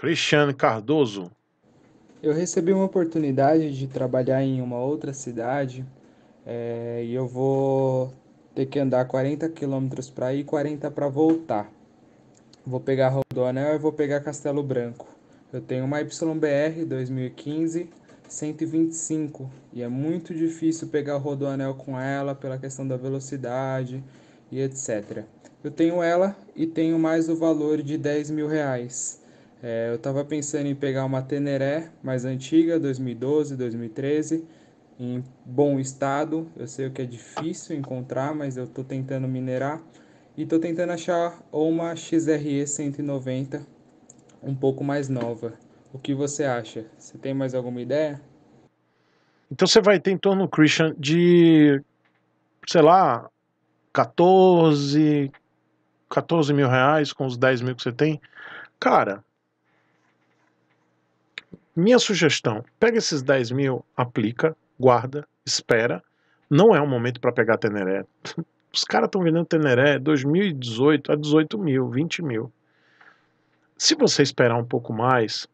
Cristiano Cardoso. Eu recebi uma oportunidade de trabalhar em uma outra cidade e eu vou ter que andar 40 quilômetros para ir e 40 para voltar. Vou pegar Rodoanel e vou pegar Castelo Branco. Eu tenho uma YBR 2015 125 e é muito difícil pegar Rodoanel com ela pela questão da velocidade e etc. Eu tenho ela e tenho mais o valor de 10 mil reais. Eu estava pensando em pegar uma Teneré mais antiga, 2012, 2013, em bom estado. Eu sei que é difícil encontrar, mas eu estou tentando minerar. E estou tentando achar uma XRE 190, um pouco mais nova. O que você acha? Você tem mais alguma ideia? Então você vai ter em torno, Christian, de, sei lá, 14 mil reais com os 10 mil que você tem. Cara... minha sugestão, pega esses 10 mil, aplica, guarda, espera. Não é um momento para pegar Teneré. Os caras estão vendendo Teneré 2018 a 18 mil, 20 mil. Se você esperar um pouco mais,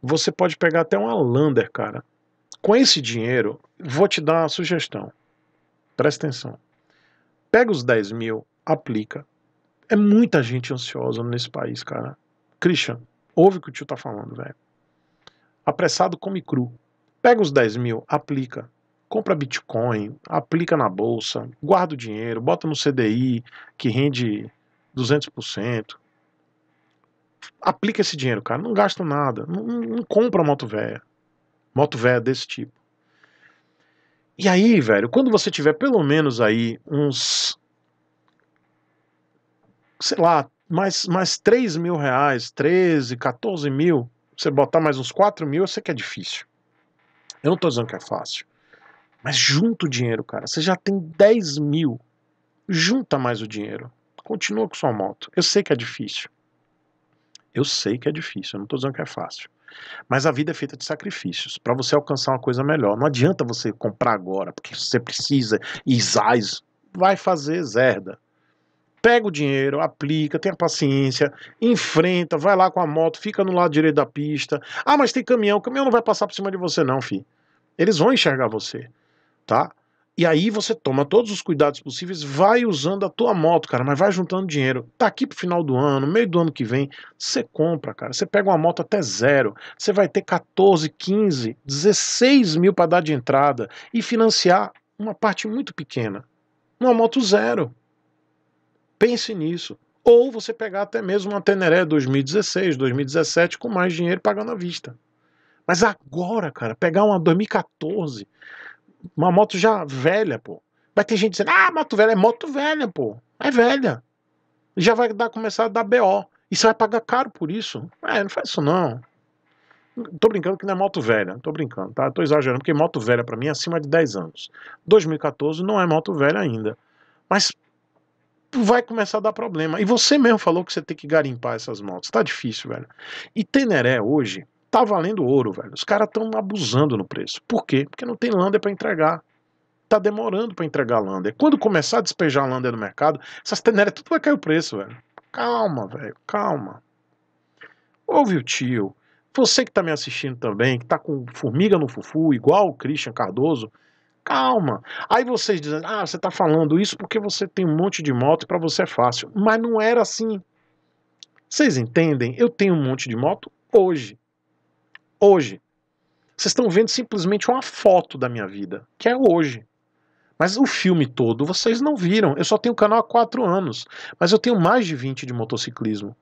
você pode pegar até uma Lander, cara. Com esse dinheiro, vou te dar uma sugestão. Presta atenção. Pega os 10 mil, aplica. É muita gente ansiosa nesse país, cara. Christian, ouve o que o tio tá falando, velho. Apressado come cru. Pega os 10 mil, aplica. Compra Bitcoin, aplica na bolsa, guarda o dinheiro, bota no CDI, que rende 200%. Aplica esse dinheiro, cara. Não gasta nada. Não compra moto velha. Moto velha desse tipo. E aí, velho, quando você tiver pelo menos aí uns... sei lá, mais 3 mil reais, 13, 14 mil... você botar mais uns 4 mil, eu sei que é difícil. Eu não tô dizendo que é fácil. Mas junta o dinheiro, cara. Você já tem 10 mil. Junta mais o dinheiro. Continua com sua moto. Eu sei que é difícil. Eu sei que é difícil. Eu não tô dizendo que é fácil. Mas a vida é feita de sacrifícios. Para você alcançar uma coisa melhor. Não adianta você comprar agora, porque você precisa. Isais. Vai fazer zerda. Pega o dinheiro, aplica, tenha paciência, enfrenta, vai lá com a moto, fica no lado direito da pista. Ah, mas tem caminhão, o caminhão não vai passar por cima de você não, filho. Eles vão enxergar você, tá? E aí você toma todos os cuidados possíveis, vai usando a tua moto, cara, mas vai juntando dinheiro. Tá aqui pro final do ano, meio do ano que vem, você compra, cara. Você pega uma moto até zero, você vai ter 14, 15, 16 mil para dar de entrada e financiar uma parte muito pequena. Uma moto zero. Pense nisso. Ou você pegar até mesmo uma Teneré 2016, 2017 com mais dinheiro pagando à vista. Mas agora, cara, pegar uma 2014, uma moto já velha, pô. Vai ter gente dizendo, ah, moto velha, pô. É velha. Já vai começar a dar BO. E você vai pagar caro por isso? Não faz isso não. Tô brincando que não é moto velha. Tô brincando, tá? Tô exagerando, porque moto velha pra mim é acima de 10 anos. 2014 não é moto velha ainda. Mas... vai começar a dar problema, e você mesmo falou que você tem que garimpar essas motos, tá difícil, velho. E Teneré hoje tá valendo ouro, velho, os caras estão abusando no preço. Por quê? Porque não tem Lander pra entregar, tá demorando pra entregar Lander. Quando começar a despejar Lander no mercado, essas Teneré tudo vai cair o preço, velho. Calma, velho, calma. Ouve o tio, você que tá me assistindo também, que tá com formiga no fufu, igual o Christian Cardoso. Calma. Aí vocês dizem, ah, você tá falando isso porque você tem um monte de moto e pra você é fácil. Mas não era assim. Vocês entendem? Eu tenho um monte de moto hoje. Hoje. Vocês estão vendo simplesmente uma foto da minha vida, que é hoje. Mas o filme todo vocês não viram. Eu só tenho o canal há 4 anos. Mas eu tenho mais de 20 de motociclismo.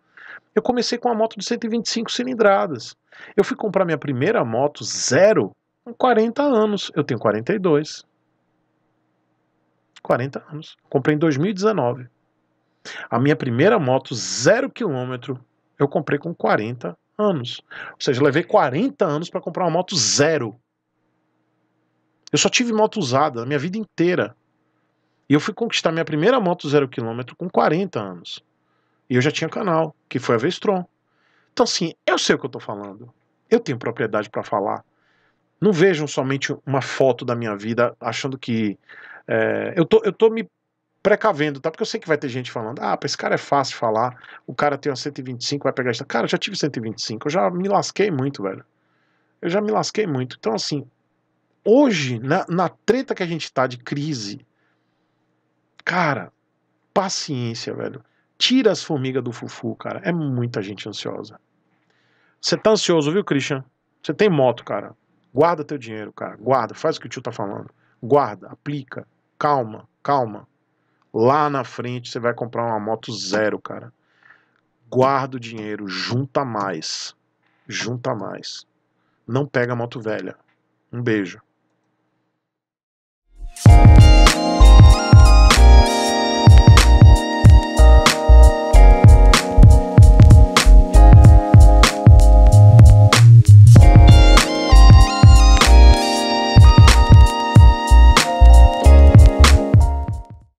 Eu comecei com uma moto de 125 cilindradas. Eu fui comprar minha primeira moto zero, com 40 anos, eu tenho 42. 40 anos. Comprei em 2019. A minha primeira moto, 0 km, eu comprei com 40 anos. Ou seja, levei 40 anos para comprar uma moto zero. Eu só tive moto usada a minha vida inteira. E eu fui conquistar minha primeira moto 0 km com 40 anos. E eu já tinha canal, que foi a Vestron. Então assim, eu sei o que eu tô falando. Eu tenho propriedade para falar. Não vejam somente uma foto da minha vida achando que... eu tô me precavendo, tá? Porque eu sei que vai ter gente falando, ah, pra esse cara é fácil falar, o cara tem uma 125, vai pegar esta. Cara, eu já tive 125, eu já me lasquei muito, velho. Eu já me lasquei muito. Então, assim, hoje, na treta que a gente tá de crise, cara, paciência, velho. Tira as formigas do fufu, cara. É muita gente ansiosa. Você tá ansioso, viu, Christian? Você tem moto, cara. Guarda teu dinheiro, cara. Guarda, faz o que o tio tá falando. Guarda, aplica. Calma, calma. Lá na frente você vai comprar uma moto zero, cara. Guarda o dinheiro, junta mais. Junta mais. Não pega a moto velha. Um beijo.